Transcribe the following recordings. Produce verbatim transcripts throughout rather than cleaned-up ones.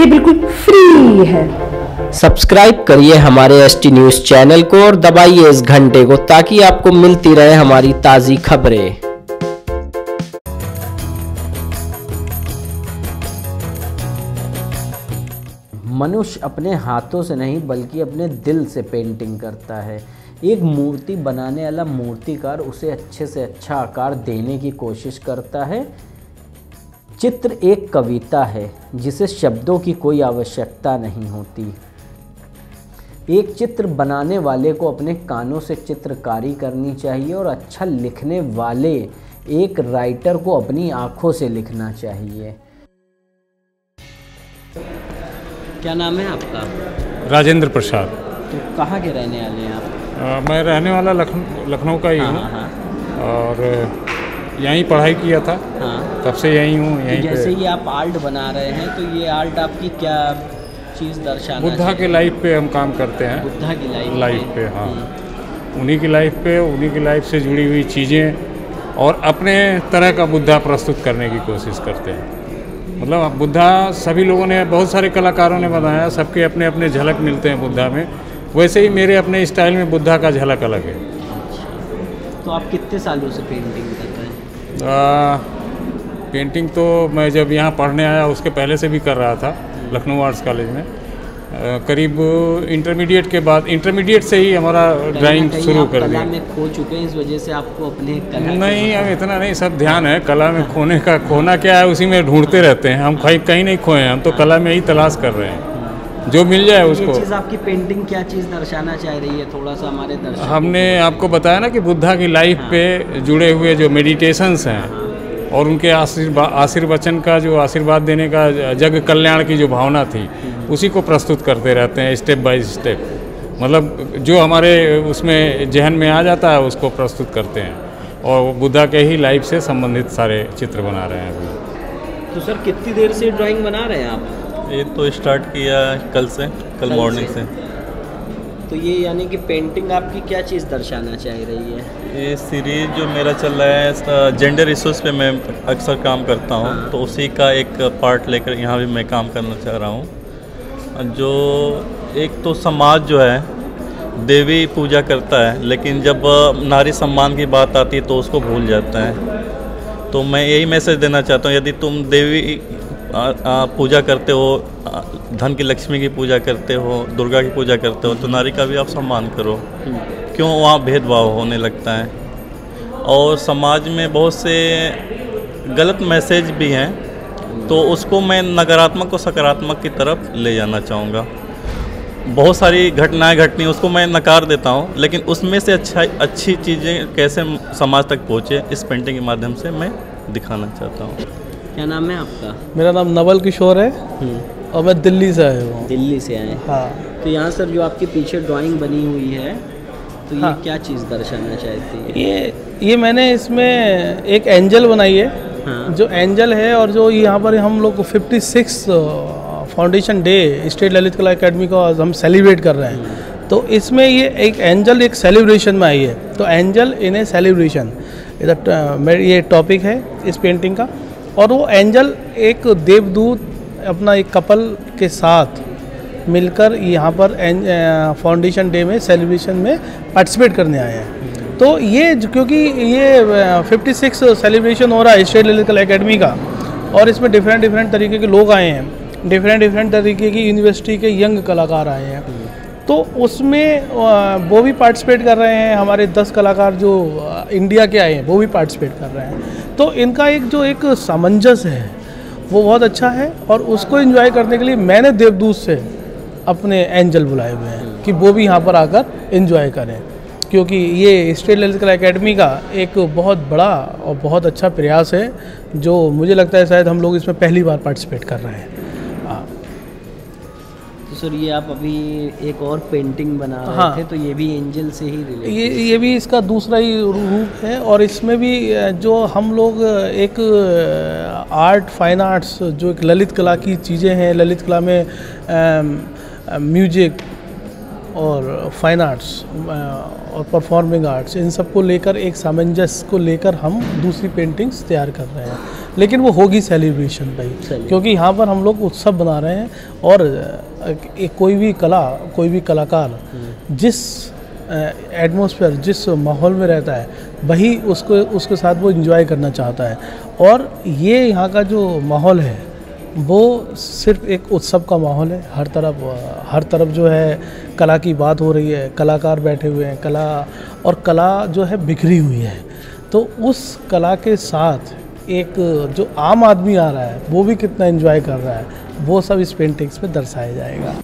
ये बिल्कुल फ्री है। सब्सक्राइब करिए हमारे एच टी न्यूज चैनल को और दबाइए इस घंटे को ताकि आपको मिलती रहे हमारी ताज़ी खबरें। मनुष्य अपने हाथों से नहीं बल्कि अपने दिल से पेंटिंग करता है। एक मूर्ति बनाने वाला मूर्तिकार उसे अच्छे से अच्छा आकार देने की कोशिश करता है। चित्र एक कविता है जिसे शब्दों की कोई आवश्यकता नहीं होती। एक चित्र बनाने वाले को अपने कानों से चित्रकारी करनी चाहिए और अच्छा लिखने वाले एक राइटर को अपनी आँखों से लिखना चाहिए। क्या नाम है आपका? राजेंद्र प्रसाद। तो कहाँ के रहने वाले हैं आप? मैं रहने वाला लखनऊ लखनऊ का ही हूँ। हाँ, हाँ। और यहीं पढ़ाई किया था। हाँ। तब से यहीं हूँ। यहीं तो जैसे ये आप आर्ट बना रहे हैं तो ये आर्ट आपकी क्या चीज़ दर्शाना? बुद्धा के लाइफ पे हम काम करते हैं। बुद्धा की लाइफ लाइफ पे, हाँ, उन्हीं की लाइफ पे, उन्हीं की लाइफ से जुड़ी हुई चीज़ें और अपने तरह का बुद्धा प्रस्तुत करने की कोशिश करते हैं। मतलब आप बुद्धा सभी लोगों ने, बहुत सारे कलाकारों ने बनाया, सबके अपने अपने झलक मिलते हैं बुद्धा में। वैसे ही मेरे अपने स्टाइल में बुद्धा का झलक अलग है। तो आप कितने सालों से पेंटिंग करते हैं? पेंटिंग तो मैं जब यहाँ पढ़ने आया उसके पहले से भी कर रहा था लखनऊ आर्ट्स कॉलेज में। आ, करीब इंटरमीडिएट के बाद, इंटरमीडिएट से ही हमारा ड्राइंग शुरू कर दिया। कला में खो चुके हैं इस वजह से आपको अपने कला? नहीं, अब इतना नहीं, सब ध्यान है कला में। खोने का, खोना क्या है उसी में ढूंढते रहते हैं हम। कहीं कहीं नहीं खोए हैं हम, तो कला में ही तलाश कर रहे हैं, जो मिल जाए उसको। चीज़ आपकी पेंटिंग क्या चीज़ दर्शाना चाह रही है, थोड़ा सा हमारे दर्शक? हमने आपको बताया ना कि बुद्धा की लाइफ पे जुड़े हुए जो मेडिटेशंस हैं और उनके आशीर्वाद आशीर्वचन का जो आशीर्वाद देने का, जग कल्याण की जो भावना थी, उसी को प्रस्तुत करते रहते हैं स्टेप बाय स्टेप। मतलब जो हमारे उसमें जहन में आ जाता है उसको प्रस्तुत करते हैं और बुद्धा के ही लाइफ से संबंधित सारे चित्र बना रहे हैं अभी। तो सर कितनी देर से ड्राइंग बना रहे हैं आप? ये तो स्टार्ट किया कल से, कल मॉर्निंग से। तो ये यानी कि पेंटिंग आपकी क्या चीज़ दर्शाना चाह रही है? ये सीरीज जो मेरा चल रहा है इसका जेंडर इश्यूज़ पे मैं अक्सर काम करता हूँ। हाँ। तो उसी का एक पार्ट लेकर यहाँ भी मैं काम करना चाह रहा हूँ। जो एक तो समाज जो है देवी पूजा करता है, लेकिन जब नारी सम्मान की बात आती है तो उसको भूल जाता है। तो मैं यही मैसेज देना चाहता हूँ, यदि तुम देवी पूजा करते हो, धन की लक्ष्मी की पूजा करते हो, दुर्गा की पूजा करते हो, तो नारी का भी आप सम्मान करो। क्यों वहाँ भेदभाव होने लगता है? और समाज में बहुत से गलत मैसेज भी हैं, तो उसको मैं नकारात्मक और सकारात्मक की तरफ ले जाना चाहूँगा। बहुत सारी घटनाएं घटनी, उसको मैं नकार देता हूं, लेकिन उसमें से अच्छा अच्छी चीज़ें कैसे समाज तक पहुंचे, इस पेंटिंग के माध्यम से मैं दिखाना चाहता हूं। क्या नाम है आपका? मेरा नाम नवल किशोर है और मैं दिल्ली से आया हूँ। दिल्ली से आए? हाँ। तो यहाँ सर जो आपके पीछे ड्राइंग बनी हुई है तो ये हाँ। क्या चीज़ दर्शाना चाहती है? ये ये मैंने इसमें एक एंजल बनाई है। हाँ। जो एंजल है और जो यहाँ पर हम लोग fifty six foundation day state Lalit Kala academy को आज हम सेलिब्रेट कर रहे हैं, तो इसमें ये एक एंजल एक सेलिब्रेशन में आई है। तो एंजल इन ए सेलिब्रेशन ये टॉपिक है इस पेंटिंग का। और वो एंजल एक देवदूत अपना एक कपल के साथ मिलकर यहाँ पर फाउंडेशन डे में सेलिब्रेशन में पार्टिसिपेट करने आए हैं। तो ये क्योंकि ये फिफ्टी सिक्स सेलिब्रेशन हो रहा है स्टेट ललित कला एकेडमी का और इसमें डिफरेंट डिफरेंट तरीके के लोग आए हैं, डिफरेंट डिफरेंट तरीके की यूनिवर्सिटी के यंग कलाकार आए हैं, तो उसमें वो भी पार्टिसिपेट कर रहे हैं। हमारे दस कलाकार जो इंडिया के आए हैं वो भी पार्टिसिपेट कर रहे हैं। तो इनका एक जो एक सामंजस्य है वो बहुत अच्छा है और उसको एंजॉय करने के लिए मैंने देवदूत से अपने एंजल बुलाए हुए हैं कि वो भी यहाँ पर आकर एंजॉय करें, क्योंकि ये स्टेट ललित कला एकेडमी का एक बहुत बड़ा और बहुत अच्छा प्रयास है जो मुझे लगता है शायद हम लोग इसमें पहली बार पार्टिसिपेट कर रहे हैं। तो सर ये आप अभी एक और पेंटिंग बना रहे हाँ, थे, तो ये भी एंजल से ही रिलेटेड? ये ये भी इसका दूसरा ही रूप है और इसमें भी जो हम लोग एक आर्ट, फाइन आर्ट्स जो एक ललित कला की चीज़ें हैं, ललित कला में म्यूजिक और फाइन आर्ट्स और परफॉर्मिंग आर्ट्स, इन सब को लेकर एक सामंजस्य को लेकर हम दूसरी पेंटिंग्स तैयार कर रहे हैं। लेकिन वो होगी सेलिब्रेशन भाई, क्योंकि यहाँ पर हम लोग उत्सव बना रहे हैं। और एक कोई भी कला, कोई भी कलाकार जिस एटमोसफेयर, जिस माहौल में रहता है वही उसको उसके साथ वो एंजॉय करना चाहता है। और ये यहाँ का जो माहौल है वो सिर्फ एक उत्सव का माहौल है। हर तरफ हर तरफ जो है कला की बात हो रही है, कलाकार बैठे हुए हैं, कला और कला जो है बिखरी हुई है। तो उस कला के साथ एक जो आम आदमी आ रहा है वो भी कितना एंजॉय कर रहा है, वो सब इस पेंटिंग्स में दर्शाया जाएगा।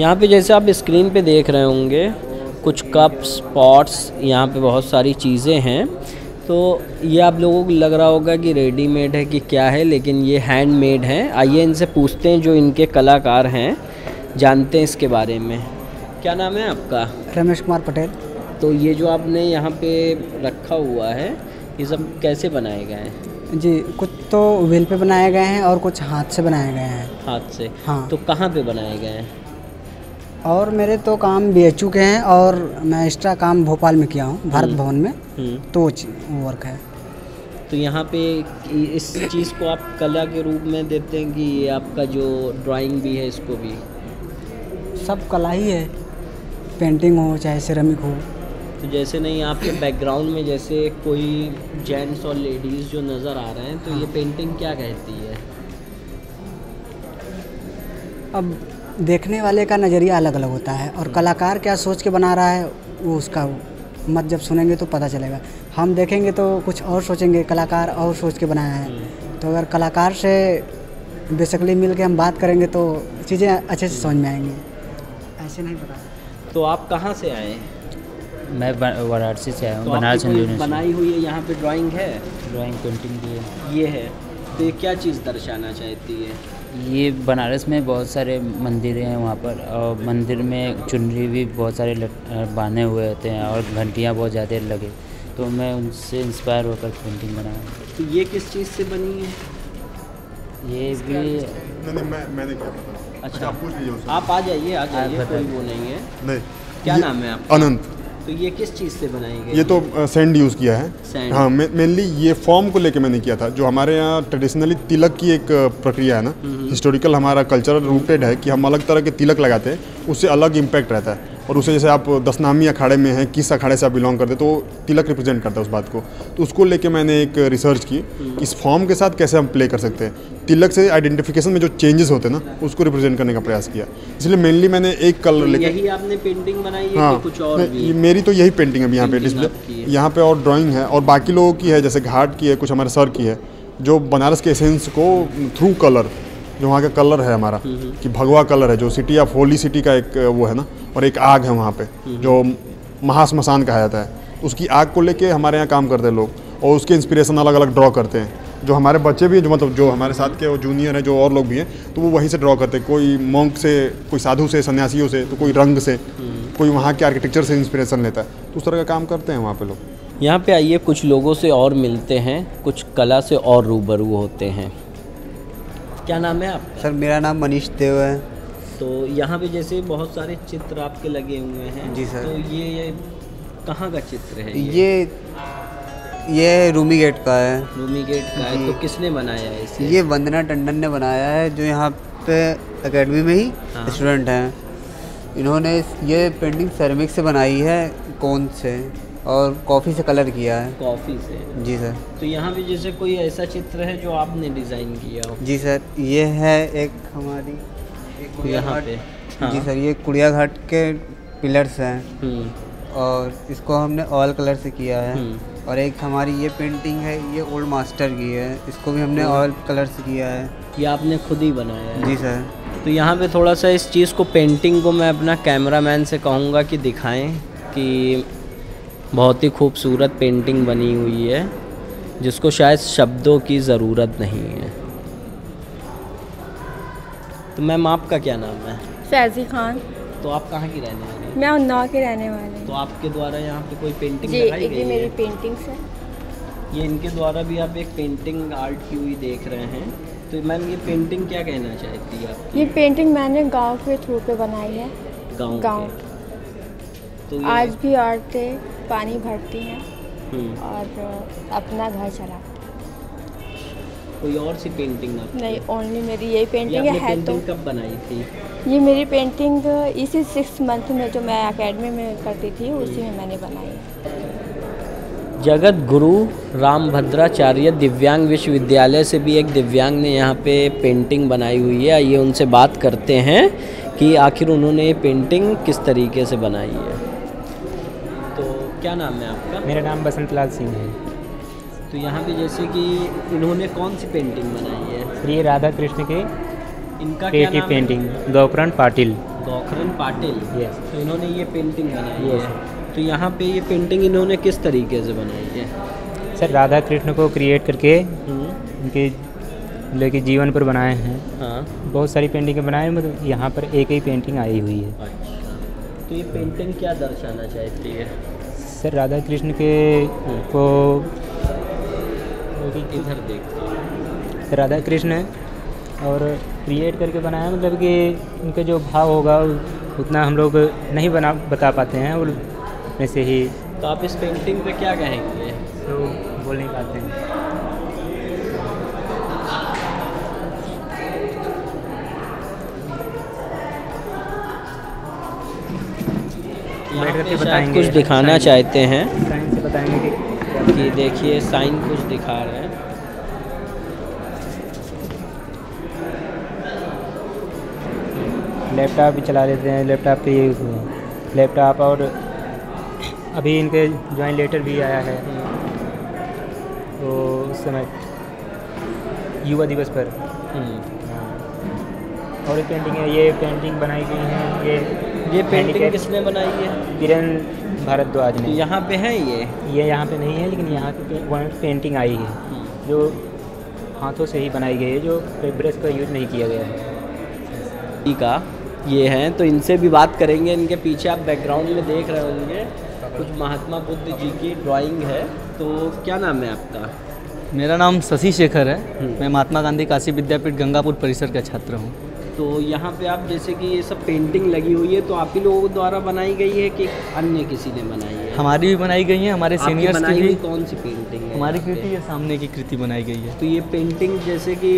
यहाँ पे जैसे आप स्क्रीन पे देख रहे होंगे कुछ कप्स, पॉट्स, यहाँ पे बहुत सारी चीज़ें हैं। तो ये आप लोगों को लग रहा होगा कि रेडीमेड है कि क्या है, लेकिन ये हैंडमेड हैं। आइए इनसे पूछते हैं जो इनके कलाकार हैं, जानते हैं इसके बारे में। क्या नाम है आपका? रमेश कुमार पटेल। तो ये जो आपने यहाँ पे रखा हुआ है ये सब कैसे बनाए गए हैं? जी, कुछ तो व्हील पे बनाए गए हैं और कुछ हाथ से बनाए गए हैं। हाथ से? हाँ। तो कहाँ पे बनाए गए हैं? और मेरे तो काम बी एच यू के हैं और मैं एक्स्ट्रा काम भोपाल में किया हूँ, भारत भवन में, तो वो वर्क है। तो यहाँ पे इस चीज़ को आप कला के रूप में देते हैं कि ये आपका जो ड्राइंग भी है इसको भी? सब कला ही है, पेंटिंग हो चाहे सिरेमिक हो। तो जैसे नहीं आपके बैकग्राउंड में जैसे कोई जेंट्स और लेडीज़ जो नज़र आ रहे हैं, तो ये पेंटिंग क्या कहती है? अब देखने वाले का नज़रिया अलग अलग होता है और कलाकार क्या सोच के बना रहा है वो उसका मत जब सुनेंगे तो पता चलेगा। हम देखेंगे तो कुछ और सोचेंगे, कलाकार और सोच के बनाया है। तो अगर कलाकार से बेसिकली मिल के हम बात करेंगे तो चीज़ें अच्छे से समझ में आएंगी, ऐसे नहीं पता। तो आप कहाँ से आए? मैं वाराणसी से आया हूँ। बनारस बनाई हुई है यहाँ पे ड्राइंग है, ड्राइंग पेंटिंग भी है। ये है, तो ये क्या चीज़ दर्शाना चाहती है? ये बनारस में बहुत सारे मंदिर हैं, वहाँ पर और मंदिर में चुनरी भी बहुत सारे बांधे हुए होते हैं और घंटियाँ बहुत ज़्यादा लगे, तो मैं उनसे इंस्पायर होकर पेंटिंग बनाया। तो ये किस चीज़ से बनी है? ये भी नहीं, नहीं, मैं, मैंने क्या पता। अच्छा, अच्छा आप आ जाइए, आ जाइए, कोई वो नहीं है। नहीं, क्या नाम है आप? अनंत। तो ये किस चीज़ से बनाई गई? ये तो सैंड यूज़ किया है। हाँ, मेनली ये फॉर्म को लेके मैंने किया था। जो हमारे यहाँ ट्रेडिशनली तिलक की एक प्रक्रिया है ना, हिस्टोरिकल हमारा कल्चर रूटेड है कि हम अलग तरह के तिलक लगाते हैं, उससे अलग इम्पैक्ट रहता है। और उसे जैसे आप दसनामी अखाड़े में हैं, किस अखाड़े से आप बिलोंग करते तो तिलक रिप्रेजेंट करता है उस बात को। तो उसको लेके मैंने एक रिसर्च की कि इस फॉर्म के साथ कैसे हम प्ले कर सकते हैं, तिलक से आइडेंटिफिकेशन में जो चेंजेस होते हैं ना उसको रिप्रेजेंट करने का प्रयास किया। इसलिए मेनली मैंने एक कलर लेके। यही आपने पेंटिंग बनाई है? हाँ, कुछ और भी? मेरी तो यही पेंटिंग है यहाँ पे डिस्प्ले, यहाँ पे और ड्राइंग है और बाकी लोगों की है, जैसे घाट की है, कुछ हमारे सर की है, जो बनारस के एसेंस को थ्रू कलर, जो वहाँ का कलर है हमारा कि भगवा कलर है, जो सिटी ऑफ होली सिटी का एक वो है ना, और एक आग है वहाँ पे जो महाश्मशान कहा जाता है, उसकी आग को लेके हमारे यहाँ काम करते हैं लोग और उसके इंस्पिरेशन अलग अलग ड्रॉ करते हैं। जो हमारे बच्चे भी हैं, जो मतलब जो हमारे साथ के वो जूनियर हैं, जो और लोग भी हैं, तो वो वहीं से ड्रॉ करते हैं। कोई मॉन्क से, कोई साधु से, सन्यासियों से, तो कोई रंग से, कोई वहाँ के आर्किटेक्चर से इंस्पिरेशन लेता है, तो उस तरह का काम करते हैं वहाँ पे लोग। यहाँ पे आइए, कुछ लोगों से और मिलते हैं, कुछ कला से और रूबरू होते हैं। क्या नाम है आपका? सर मेरा नाम मनीष देव है। तो यहाँ पे जैसे बहुत सारे चित्र आपके लगे हुए हैं। जी सर। तो ये, ये कहाँ का चित्र है? ये ये रूमी गेट का है। रूमी गेट का है। तो किसने बनाया है इसे? ये वंदना टंडन ने बनाया है, जो यहाँ पे एकेडमी में ही हाँ। स्टूडेंट हैं। इन्होंने ये पेंटिंग सेरेमिक से बनाई है, कोन से, और कॉफ़ी से कलर किया है। कॉफ़ी से? जी सर। तो यहाँ भी जैसे कोई ऐसा चित्र है जो आपने डिज़ाइन किया हो? जी सर, ये है एक हमारी एक यहाँ पे हाँ। जी सर, ये कुड़िया घाट के पिलर्स हैं और इसको हमने ऑयल कलर से किया है। और एक हमारी ये पेंटिंग है, ये ओल्ड मास्टर की है, इसको भी हमने ऑयल कलर से किया है। ये आपने खुद ही बनाया है? जी सर। तो यहाँ पे थोड़ा सा इस चीज़ को, पेंटिंग को, मैं अपना कैमरामैन से कहूँगा कि दिखाएँ कि बहुत ही खूबसूरत पेंटिंग बनी हुई है जिसको शायद शब्दों की ज़रूरत नहीं है। तो मैम आपका क्या नाम है? शाजी खान। तो आप कहाँ की रहने वाली हैं? मैं उन्नाव की रहने वाली हूँ। तो आपके द्वारा यहाँ पे कोई पेंटिंग लगाई गई है? मेरी पेंटिंग्स है ये। इनके द्वारा भी आप एक पेंटिंग आर्ट की हुई देख रहे हैं, तो मैम ये पेंटिंग क्या कहना चाहती है आप? ये पेंटिंग मैंने गाँव के थ्रू पे बनाई है। गाँव गाँव तो आज भी औरतें पानी भरती हैं और अपना घर चलाती हैं। कोई और सी पेंटिंग आप? नहीं, ओनली मेरी यही पेंटिंग है। है तो कब बनाई थी ये? मेरी पेंटिंग इसी सिक्स मंथ में जो मैं एकेडमी में करती थी उसी में मैंने बनाई। जगत गुरु रामभद्राचार्य दिव्यांग विश्वविद्यालय से भी एक दिव्यांग ने यहाँ पे पेंटिंग बनाई हुई है। ये उनसे बात करते हैं कि आखिर उन्होंने ये पेंटिंग किस तरीके से बनाई है। तो क्या नाम है आपका? मेरा नाम बसंतलाल सिंह है। तो यहाँ पे जैसे कि इन्होंने कौन सी पेंटिंग बनाई है? ये राधा कृष्ण के इनका क्या नाम है? पेंटिंग गोखरण पाटिल। गोखरण पाटिल, यस। तो इन्होंने ये पेंटिंग बनाई है। तो यहाँ पे ये पेंटिंग इन्होंने किस तरीके से बनाई है? सर, राधा कृष्ण को क्रिएट करके उनके लेके जीवन पर बनाए हैं। हाँ, बहुत सारी पेंटिंग बनाए, मतलब यहाँ पर एक ही पेंटिंग आई हुई है। तो ये पेंटिंग क्या दर्शाना चाहती है? सर, राधा कृष्ण के को इधर देखते राधा कृष्ण है और क्रिएट करके बनाया, मतलब कि उनका जो भाव होगा उतना हम लोग नहीं बना बता पाते हैं और में से ही। तो आप इस पेंटिंग पे क्या कहेंगे? तो बोल नहीं पाते हैं। बैठ करके बताएंगे, कुछ दिखाना चाहते हैं, साइंस से बताएंगे कि ये देखिए साइन कुछ दिखा रहे हैं। लैपटॉप भी चला लेते हैं, लैपटॉप पे लैपटॉप और अभी इनके ज्वाइन लेटर भी आया है तो उस समय युवा दिवस पर। और ये पेंटिंग है, ये पेंटिंग बनाई गई है। ये ये पेंटिंग किसने बनाई है? किरण भारद्वाज ने। यहाँ पे है ये? ये यहाँ पे नहीं है, लेकिन यहाँ पे पेंटिंग आई है जो हाथों से ही बनाई गई है, जो ब्रश का यूज नहीं किया गया है। ठीक है, ये हैं, तो इनसे भी बात करेंगे। इनके पीछे आप बैकग्राउंड में देख रहे होंगे कुछ महात्मा बुद्ध जी की ड्राइंग है। तो क्या नाम है आपका? मेरा नाम शशि शेखर है। मैं महात्मा गांधी काशी विद्यापीठ गंगापुर परिसर का छात्र हूँ। तो यहाँ पे आप जैसे कि ये सब पेंटिंग लगी हुई है, तो आप ही लोगों द्वारा बनाई गई है कि अन्य किसी ने बनाई है? हमारी भी बनाई गई है, हमारे सीनियर्स की भी। कौन सी पेंटिंग है? हमारी कृति या सामने की कृति बनाई गई है। तो ये पेंटिंग जैसे कि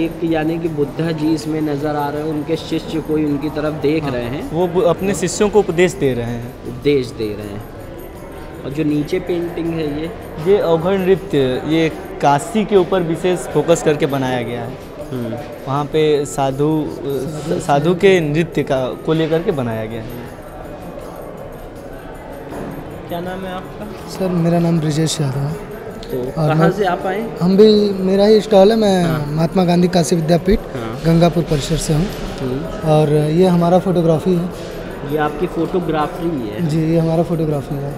एक यानी कि बुद्धा जी इसमें नज़र आ रहे हैं, उनके शिष्य कोई उनकी तरफ देख हाँ, रहे हैं। वो अपने शिष्यों को उपदेश दे रहे हैं। उपदेश दे रहे हैं। और जो नीचे पेंटिंग है ये ये अवघड़ नृत्य, ये काशी के ऊपर विशेष फोकस करके बनाया गया है। वहाँ पे साधु साधु के नृत्य का को लेकर के बनाया गया है। क्या नाम है आपका? सर, मेरा नाम रिजेश यादव है। तो कहाँ से आप आए? हम भी, मेरा ही स्टॉल है। मैं हाँ। महात्मा गांधी काशी विद्यापीठ हाँ। गंगापुर परिसर से हूँ। और ये हमारा फोटोग्राफी है। ये आपकी फोटोग्राफी है? जी, ये हमारा फोटोग्राफी है।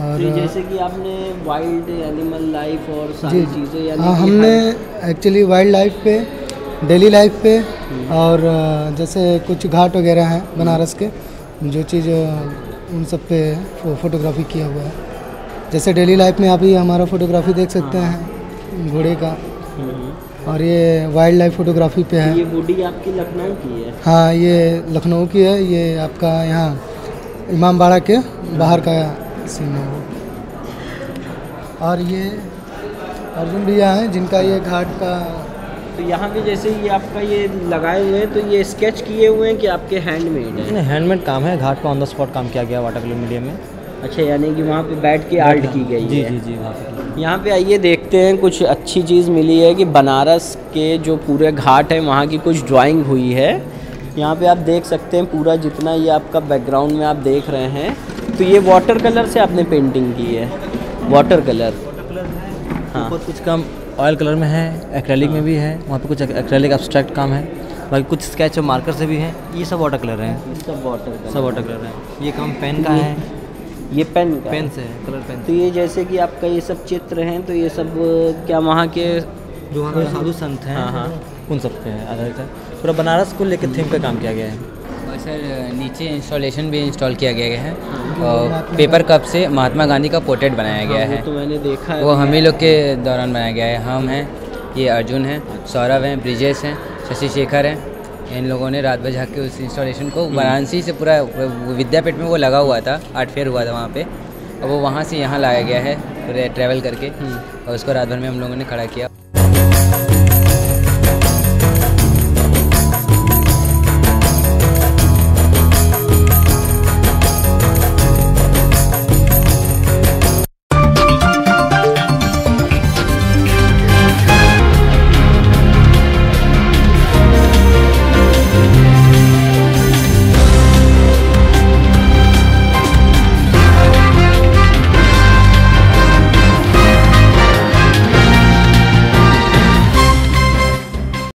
और तो जैसे कि आपने वाइल्ड एनिमल लाइफ और सारी चीज़ें यानी हाँ, हमने एक्चुअली वाइल्ड लाइफ पे, डेली लाइफ पे और जैसे कुछ घाट वगैरह हैं बनारस के, जो चीज़ उन सब पे फो, फोटोग्राफी किया हुआ है। जैसे डेली लाइफ में आप ही हमारा फोटोग्राफी देख सकते हाँ। हैं घोड़े का। और ये वाइल्ड लाइफ फोटोग्राफी पे है। ये बॉडी आपकी लखनऊ की है? हाँ, ये लखनऊ की है। ये आपका यहाँ इमाम बाड़ा के बाहर का सीन है। और ये अर्जुन भैया हैं जिनका ये घाट का। तो यहाँ पे जैसे ये आपका ये लगाए हुए हैं, तो ये स्केच किए हुए हैं कि आपके हैंडमेड है? नहीं, हैंडमेड काम है। घाट का ऑन द स्पॉट काम किया गया वाटर कलर मीडियम में। अच्छा, यानी कि वहाँ पे बैठ के आर्ट की गई जी है। जी जी जी। यहाँ पे आइए देखते हैं, कुछ अच्छी चीज़ मिली है कि बनारस के जो पूरे घाट हैं वहाँ की कुछ ड्राॅइंग हुई है। यहाँ पे आप देख सकते हैं पूरा, जितना ये आपका बैकग्राउंड में आप देख रहे हैं। तो ये वाटर कलर से आपने पेंटिंग की है? वाटर कलर, हाँ। बहुत कुछ काम ऑयल कलर में है, एक्रेलिक हाँ। में भी है, वहाँ पे कुछ एक्रेलिक एब्स्ट्रैक्ट काम है, बाकी कुछ स्केच और मार्कर से भी है। ये सब वाटर कलर हैं। सब वाटर कलर, सब वाटर कलर है। ये काम पेन का है। ये पेन पेन से है, कलर पेन। तो ये जैसे कि आपका ये सब चित्र हैं, तो ये सब क्या वहाँ के जो साधु संत हैं उन सब पे आधारित है। पूरा बनारस को लेकर थीम का काम किया गया है। सर नीचे इंस्टॉलेशन भी इंस्टॉल किया गया है और पेपर कप से महात्मा गांधी का पोर्ट्रेट बनाया गया है। तो मैंने देखा है, वो हम ही लोग के दौरान बनाया गया है। हम हैं, ये अर्जुन हैं, सौरभ हैं, ब्रिजेश हैं, शशि शेखर हैं। इन लोगों ने रात भर झाँक के उस इंस्टॉलेशन को वाराणसी से पूरा विद्यापीठ में वो लगा हुआ था, आर्ट फेयर हुआ था वहाँ पर, और वो वहाँ से यहाँ लाया गया है पूरे ट्रैवल करके और उसको रात भर में हम लोगों ने खड़ा किया।